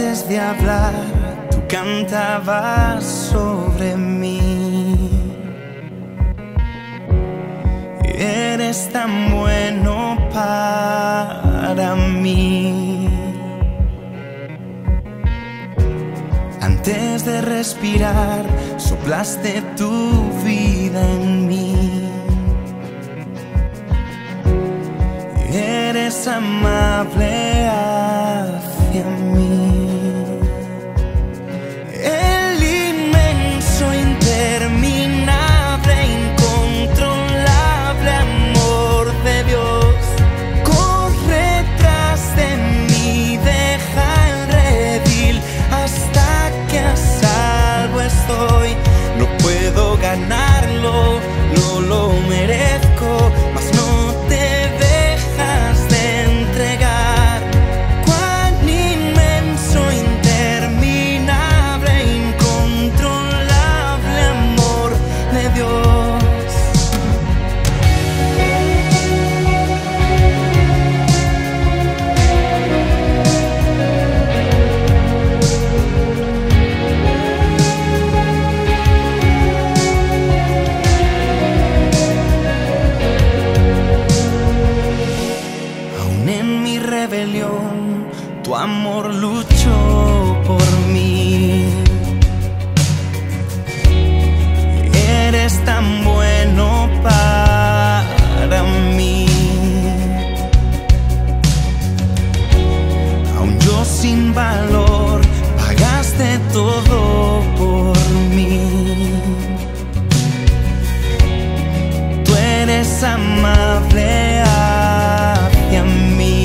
antes de hablar, tú cantabas sobre mí. Eres tan bueno para mí. Antes de respirar, soplaste tu vida en mí. Eres amable hacia mí. El inmenso, interminable, incontrolable amor de Dios corre tras de mí, deja el redil hasta que a salvo estoy. No puedo ganarlo, no lo merezco, mas no te amor luchó por mí. Eres tan bueno para mí. Aún yo sin valor, pagaste todo por mí. Tú eres amable hacia mí.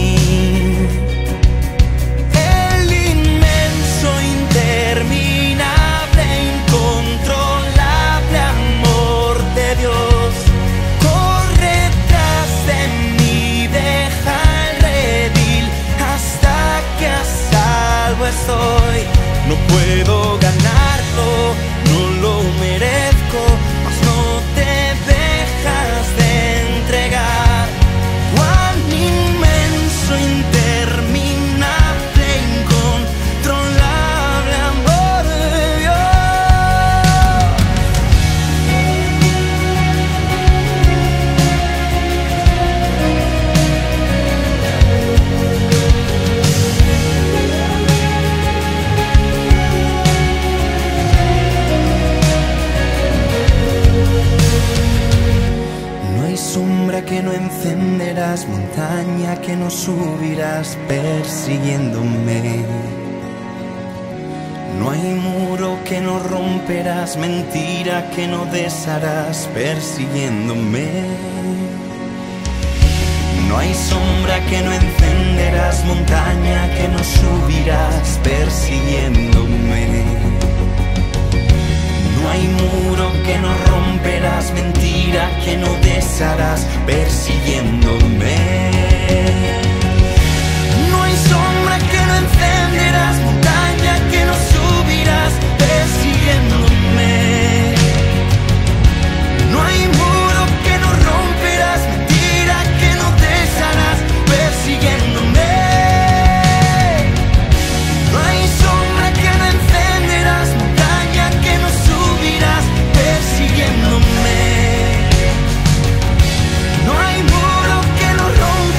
No puedo ganarlo, no lo merezco, mas no te dejas de entregar. Cuán inmenso, interminable, incontrolable amor de Dios. Sombra que no encenderás, montaña que no subirás persiguiéndome. No hay muro que no romperás, mentira que no desharás persiguiéndome. No hay sombra que no encenderás, montaña que no subirás persiguiéndome. No hay muro que no romperás, mentira que no desharás persiguiéndome. No hay sombra que no encenderás, montaña que no subirás persiguiéndome. No hay muro que no romperás, mentira que no desharás persiguiéndome. No hay muro que no rompa.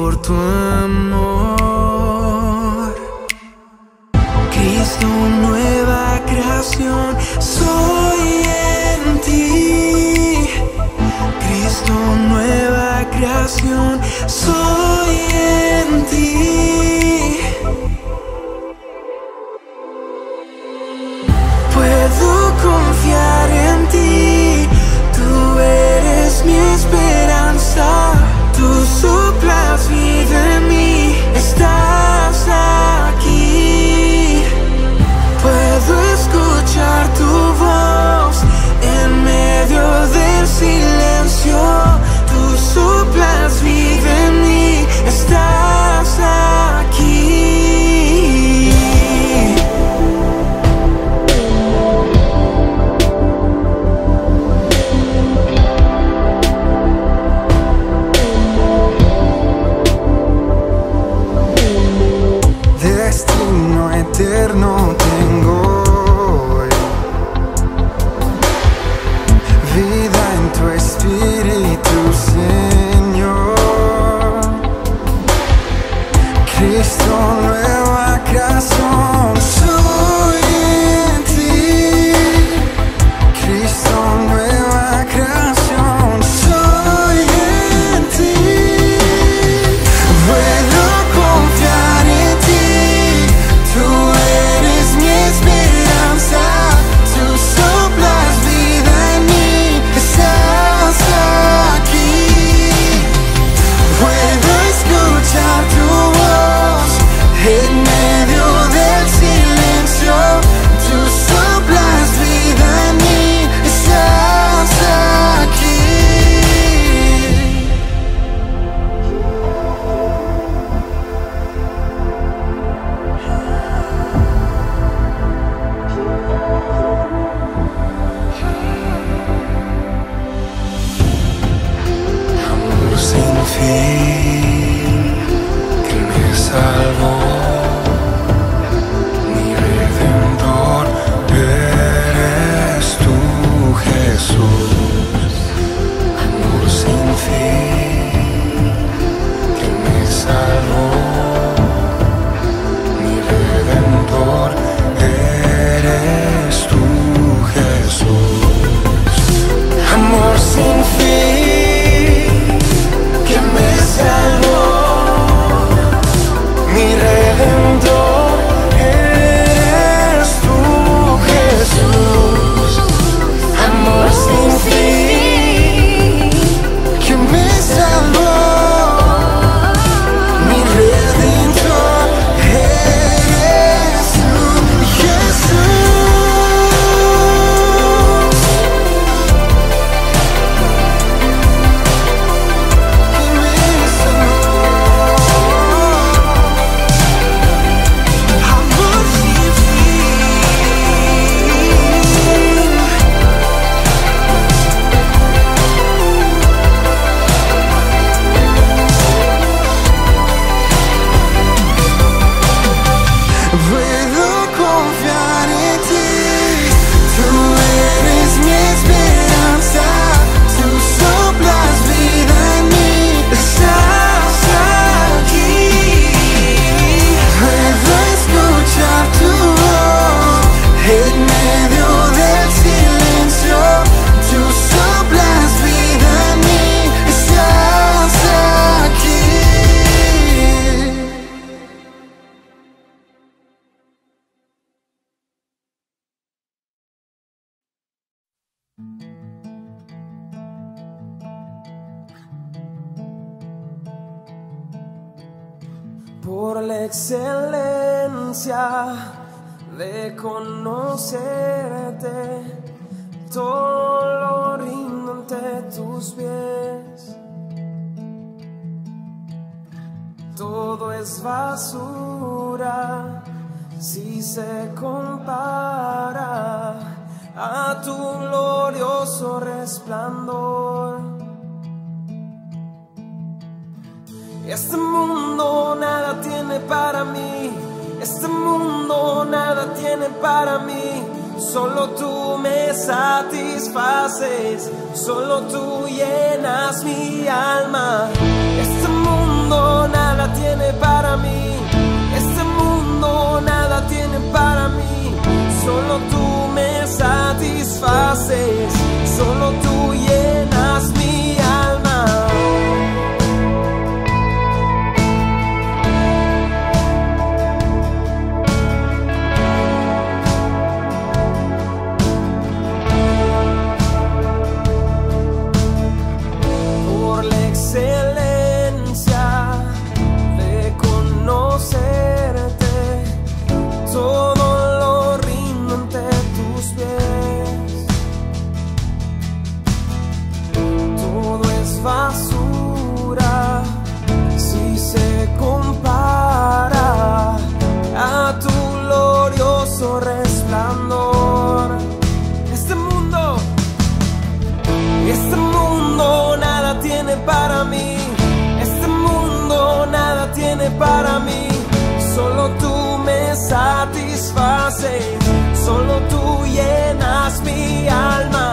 por tu amor. Cristo, nueva creación, soy en ti. Cristo, nueva creación, soy en ti. Puedo confiar en ti, tú eres mi esperanza. Tú soplas vida en mí, estás aquí. Puedo escuchar tu voz en medio del silencio. Tú soplas vida en mí, estás aquí. Destino eterno tengo hoy, vida en tu espíritu, Señor. Cristo, nueva creación, soy en ti. Cristo, nueva creación, soy en ti. Puedo confiar en ti, tú eres mi esperanza. Tú soplas vida en mí, estás aquí. Puedo escuchar tu voz en medio del silencio. Tú soplas vida en mí, estás aquí. Amor sin fin que me salvó, mi redentor eres tú, Jesús. Amor sin fin que me salvó, mi redentor eres tú, Jesús. Amor sin fin que me salvó, mi redentor eres tú, Jesús. Amor sin fin que me salvó, mi redentor eres tú, Jesús. Que me salvó. Amor sin fin. Puedo confiar en ti, tú eres mi esperanza. Tú soplas vida en mí, estás aquí. Puedo escuchar tu voz en medio del silencio. Tú soplas vida en mí, estás aquí. Por la excelencia de conocerte, todo lo rindo ante tus pies. Todo es basura si se compara a tu glorioso resplandor. Este mundo nada tiene para mí, este mundo nada tiene para mí. Solo tú me satisfaces, solo tú llenas mi alma. Este mundo mundo nada tiene para mí. Este mundo nada tiene para mí. Solo tú me satisfaces. Solo tú llenas mi alma. Por la excelencia de conocerte, todo lo rindo ante tus pies. Todo es basura si se compara a tu glorioso resplandor. Este mundo nada tiene para mí. Este mundo nada tiene para mí. Solo tú me satisfaces. Solo tú llenas mi alma.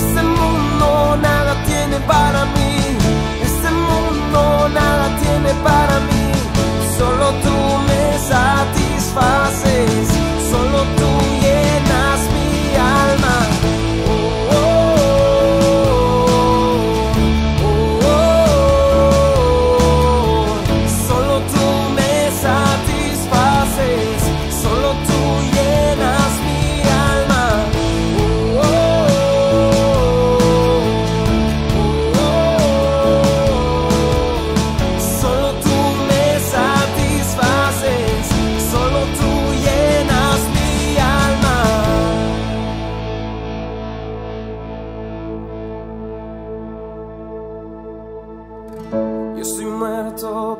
Este mundo nada tiene para mí. Este mundo nada tiene para mí. Solo tú me satisfaces. Solo tú llenas mi alma.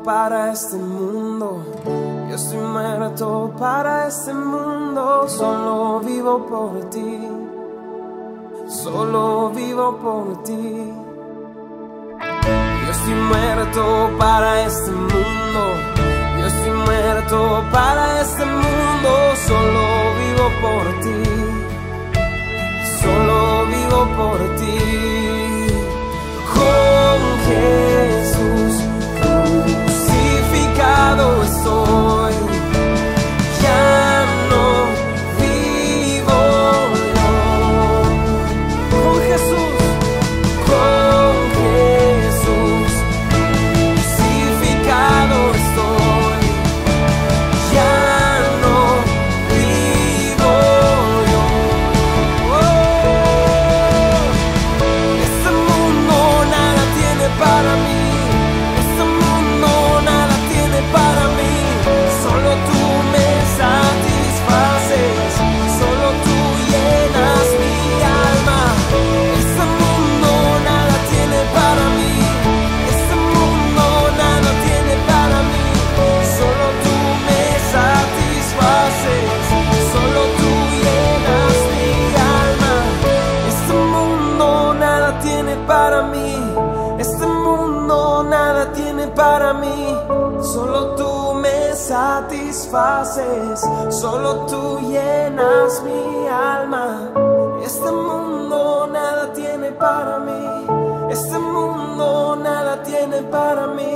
Para este mundo solo vivo por ti, solo vivo por ti. Yo estoy muerto para este mundo, yo estoy muerto para este mundo, solo vivo por ti, solo vivo por ti. Con Jesús crucificado estoy. Solo tú llenas mi alma. Este mundo nada tiene para mí. Este mundo nada tiene para mí.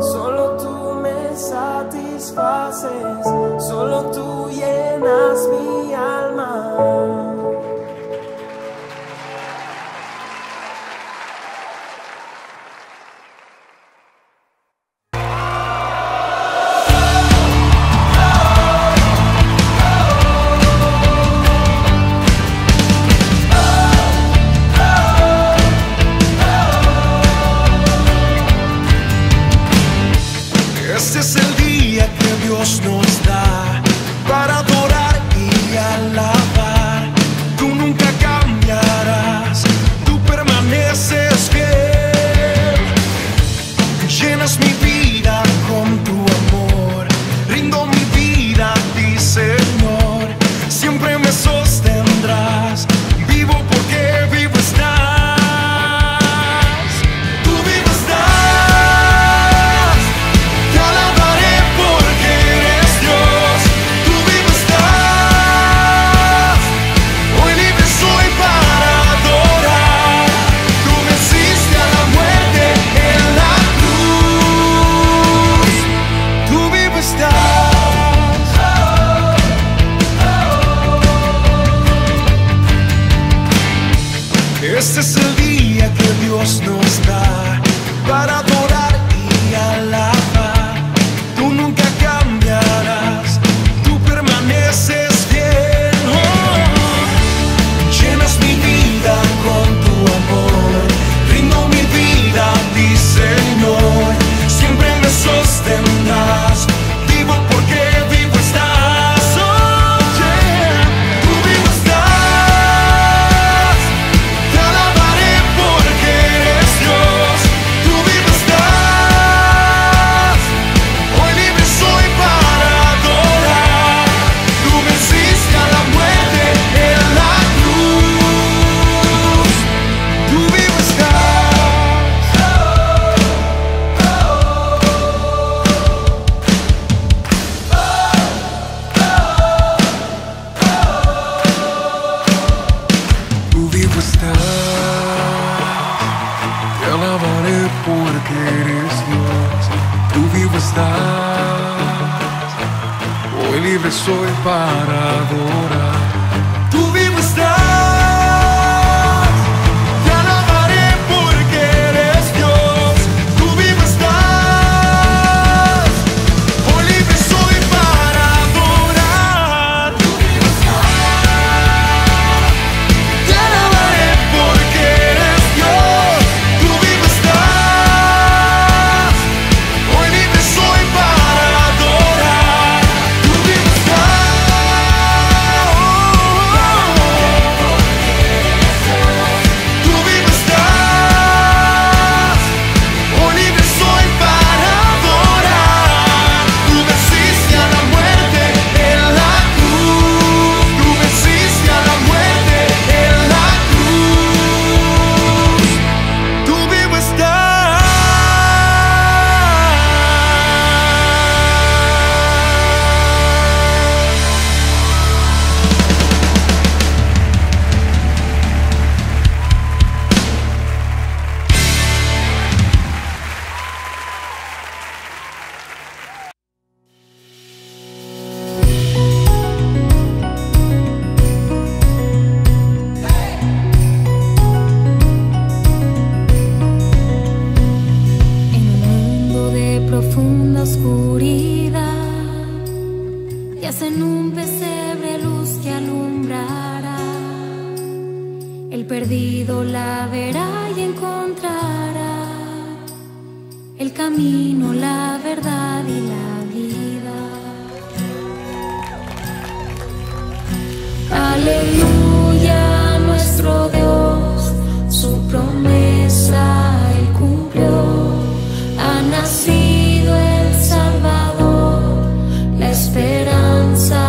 Solo tú me satisfaces. Solo tú llenas mi alma. ¿dónde estás? Hoy libre soy para adorar. Esperanza.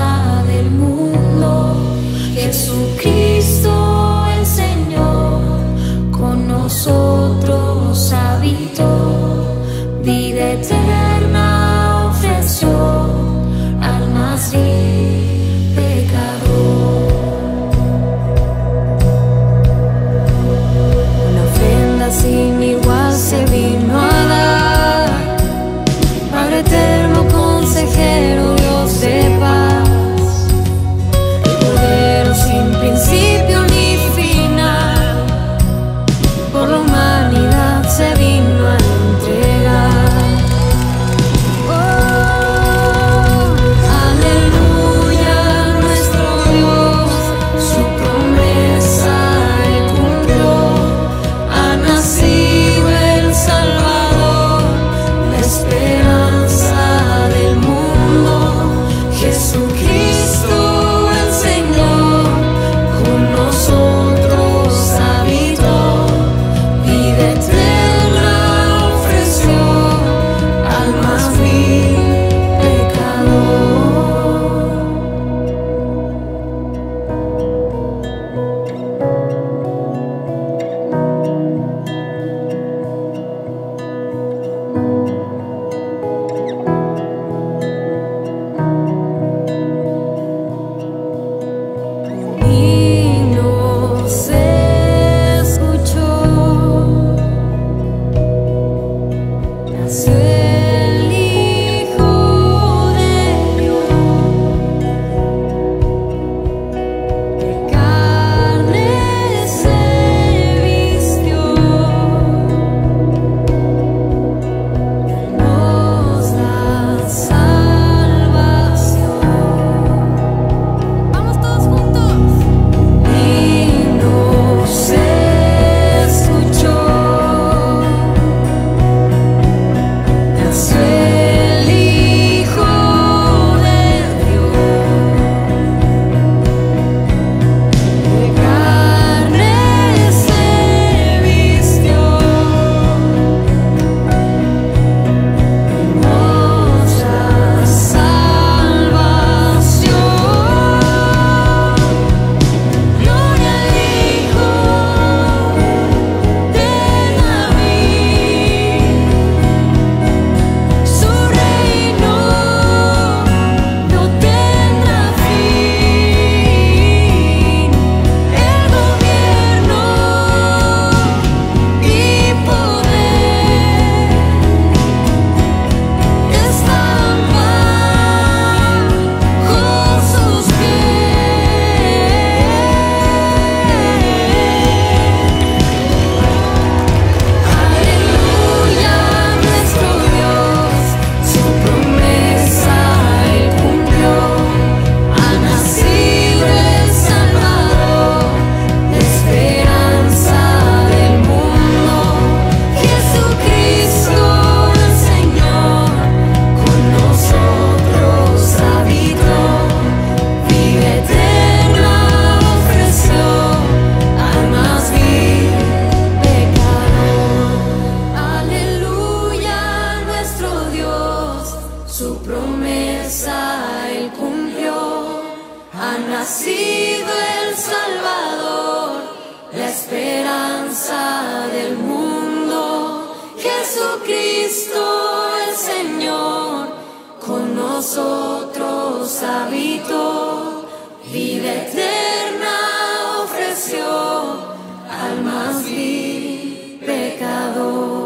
su promesa Él cumplió. Ha nacido el Salvador, la esperanza del mundo. Jesucristo el Señor, con nosotros habitó. Vida eterna ofreció al más vil pecador.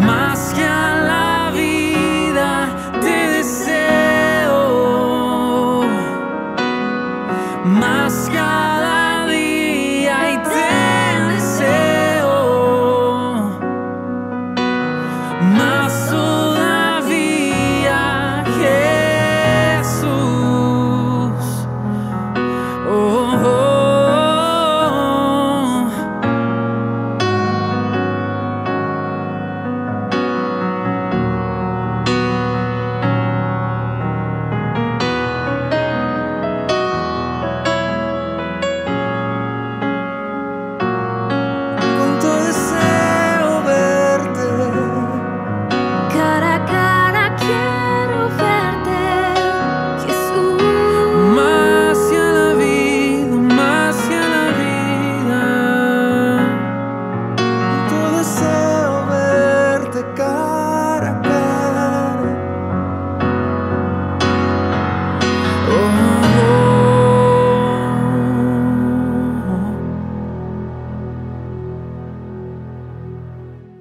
Más que a la vida te deseo, más cada día y te deseo, más todavía, Jesús. Oh, oh.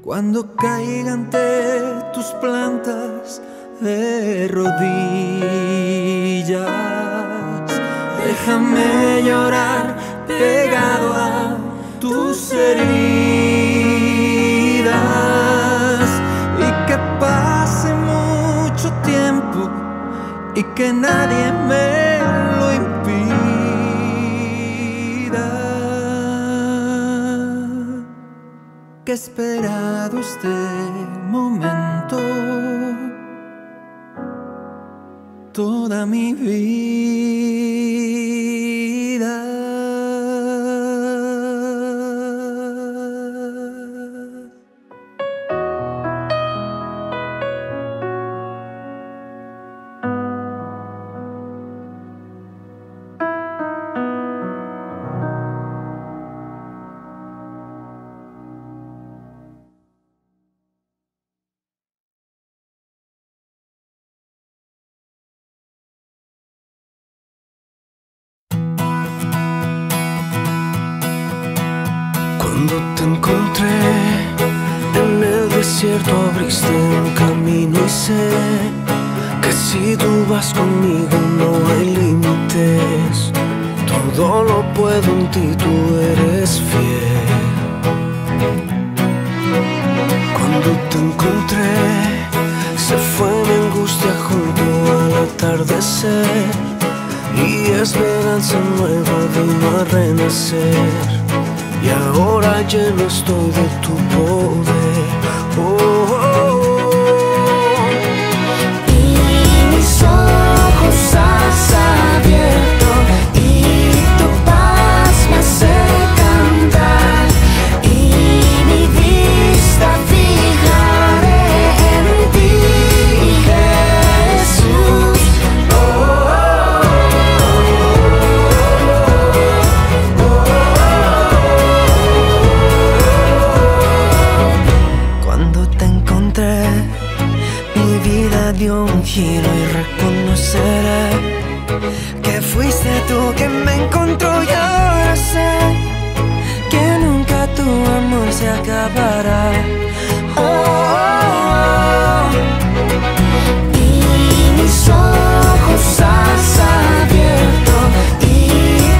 Cuando caiga ante tus plantas de rodillas, déjame llorar pegado a tus heridas, y que pase mucho tiempo y que nadie me lo impida. Que he esperado este momento toda mi vida. Cuando te encontré en el desierto abriste un camino y sé que si tú vas conmigo no hay límites. Todo lo puedo en ti, tú eres fiel. Cuando te encontré se fue mi angustia junto al atardecer y esperanza nueva vino a renacer. Y ahora lleno estoy de tu poder. Oh, oh, oh. Y mis ojos has abierto y tu paz me hace cantar, y mi vista fijaré en ti, Jesús. Oh, oh. Dio un giro y reconoceré que fuiste tú quien me encontró, y ahora sé que nunca tu amor se acabará. Oh, oh, oh. Y mis ojos has abierto y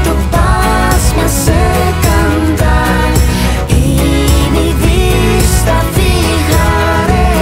tu paz me hace cantar, y mi vista fijaré. Oh,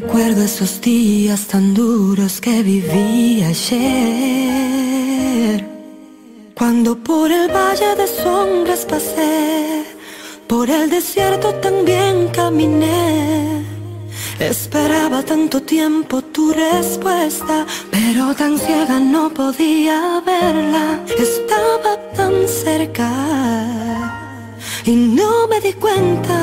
recuerdo esos días tan duros que viví ayer, cuando por el valle de sombras pasé, por el desierto también caminé. Esperaba tanto tiempo tu respuesta, pero tan ciega no podía verla. Estaba tan cerca y no me di cuenta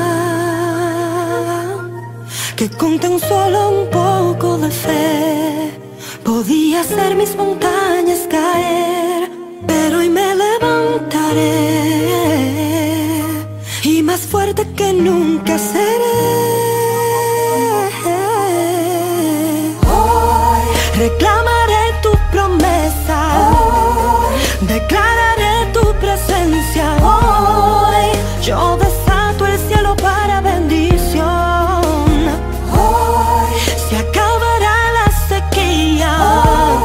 que con tan solo un poco de fe podía hacer mis montañas caer. Pero hoy me levantaré y más fuerte que nunca seré. Reclamaré tu promesa, hoy declararé tu presencia. Hoy yo desato el cielo para bendición. Hoy se acabará la sequía,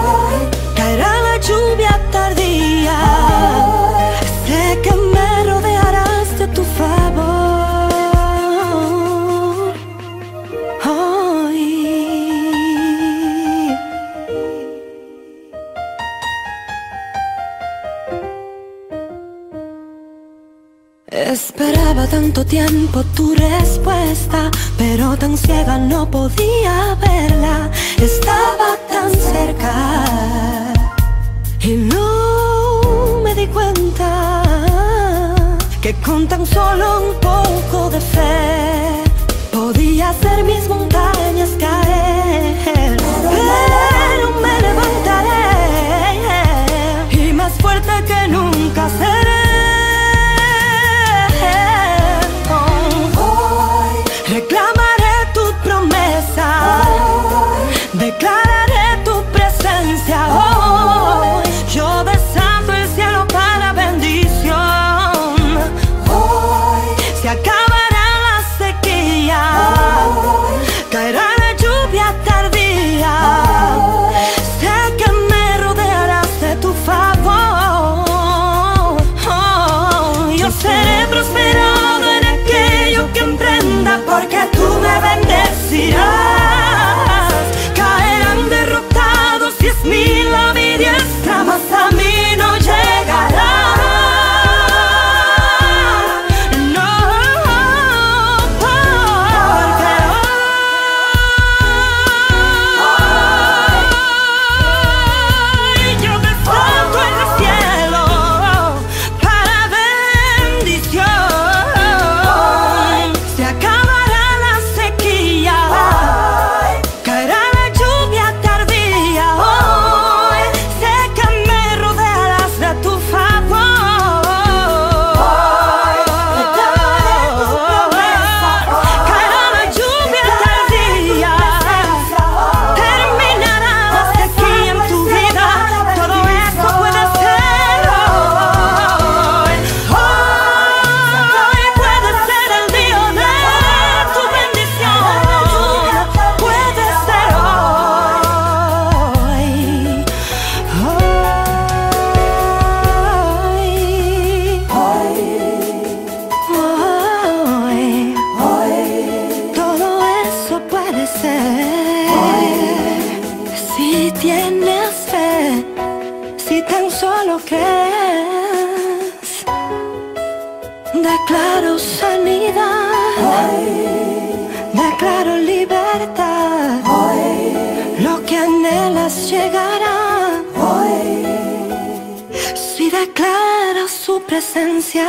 hoy caerá la lluvia tardía. Hoy sé que me rodearás de tu favor. Esperaba tanto tiempo tu respuesta, pero tan ciega no podía verla. Estaba tan cerca y no me di cuenta que con tan solo un poco de fe podía hacer mis montañas caer. Pero me levantaré y más fuerte que nunca seré. Reclamaré tu promesa, hoy declararé tu presencia. Hoy yo desato el cielo para bendición. Hoy se acabará la sequía, hoy caerá la lluvia tardía. Sé que me rodearás de tu favor. Yo seré prosperado en aquello que emprenda, porque tú me bendecirás. Caerán derrotados 10.000 a mi diestra, mas a mí no llegará. No, porque hoy yo desato el cielo para bendición. Se acaba declaro sanidad, hoy declaro libertad. Hoy lo que anhelas llegará. Hoy si declaras su presencia.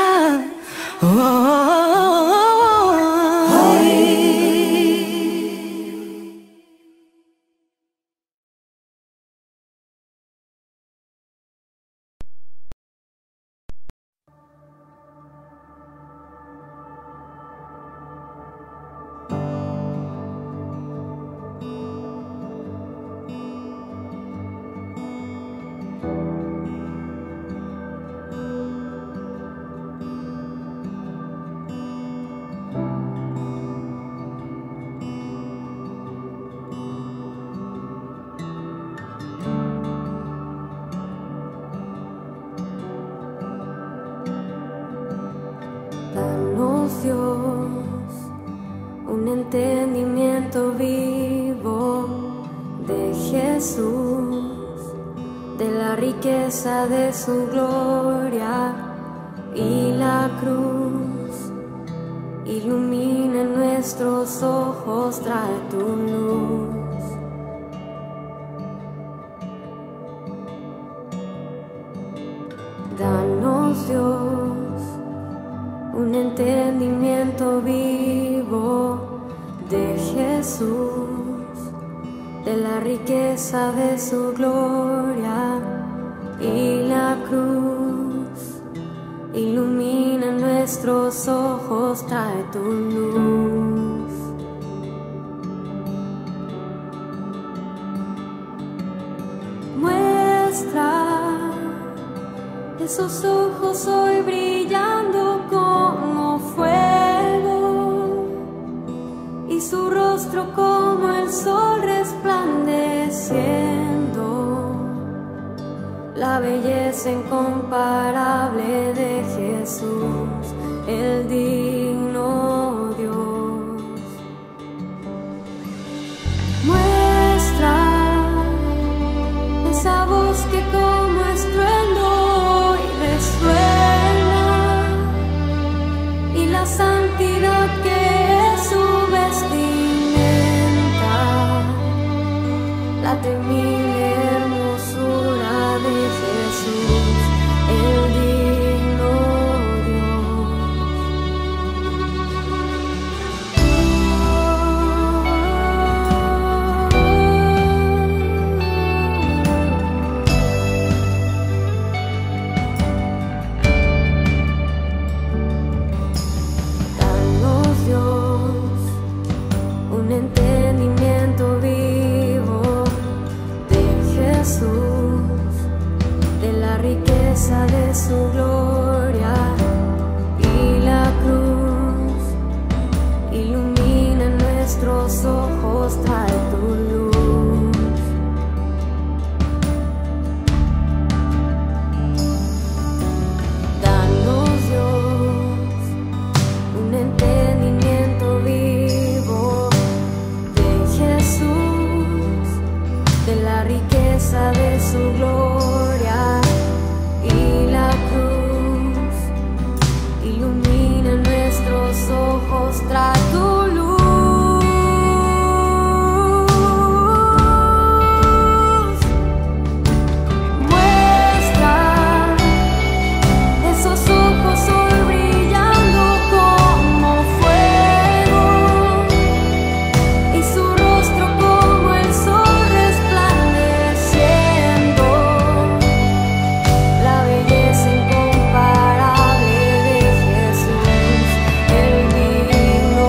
Danos, Dios, un entendimiento vivo Jesús, de la riqueza de su gloria y la cruz. Ilumina nuestros ojos, trae tu luz. Danos, Dios, un entendimiento vivo de Jesús, de la riqueza de su gloria y la cruz. Ilumina nuestros ojos, trae tu luz. Muestra esos ojos hoy brillando como fuego, y su rostro como el sol resplandeciendo, la belleza incomparable de Jesús, el digno Dios. Muestra esa voz que como estruendo suena, y la santidad que es su vestimenta, la temible hermosura de Jesús, el digno de su gloria y la cruz. Ilumina nuestros ojos, trae tu luz. Danos, Dios, un entendimiento vivo de Jesús, de la riqueza de su gloria y la cruz. Ilumina nuestros ojos, trae tu luz. Muestra esos ojos hoy brillando como fuego, y su rostro como el sol resplandeciendo, incomparable de Jesús, el digno.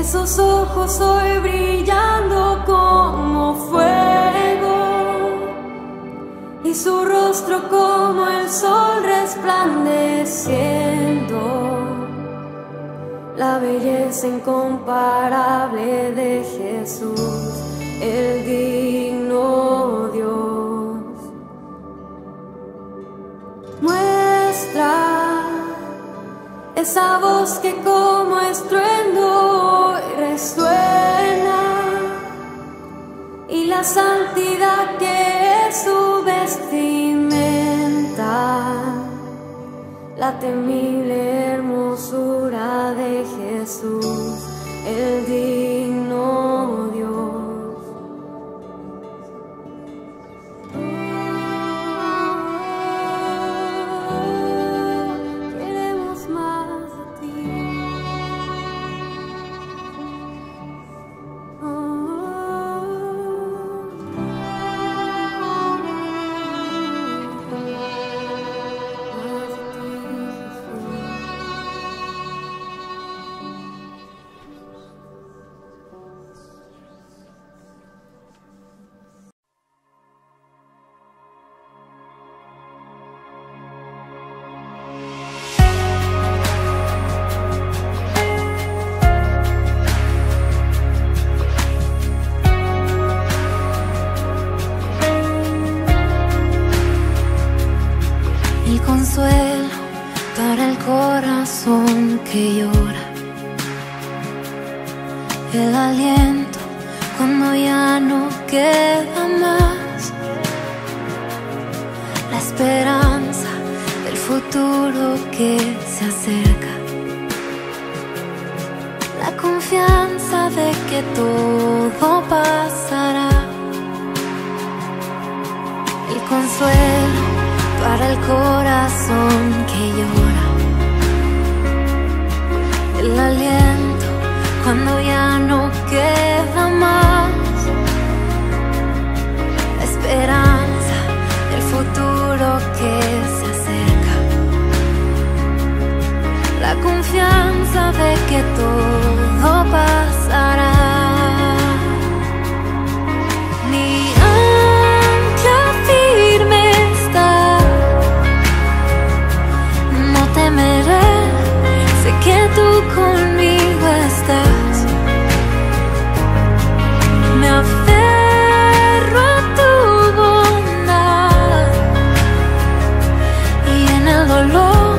esos ojos hoy brillando como fuego, y su rostro como el sol resplandeciendo, la belleza incomparable de Jesús, el digno Dios. Muestra esa voz que como estruendo hoy resuena, y la santidad que es su vestimenta, la temible hermosura de Jesús, el digno Dios. Que llora, el aliento cuando ya no queda más, la esperanza del futuro que se acerca, la confianza de que todo pasará, el consuelo para el corazón que llora, el aliento cuando ya no queda más, la esperanza del futuro que se acerca, la confianza de que todo pasará. Tú conmigo estás, me aferro a tu bondad, y en el dolor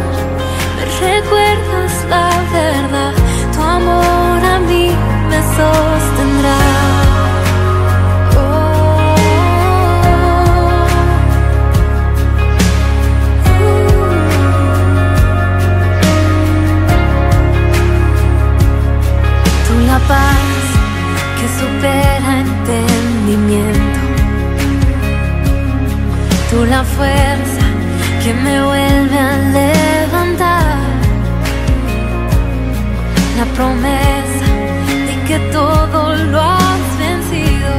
me recuerdas la verdad, tu amor a mí me sostendrá. Supera entendimiento, tú la fuerza que me vuelve a levantar, la promesa de que todo lo has vencido,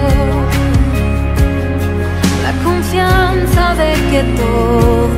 la confianza de que todo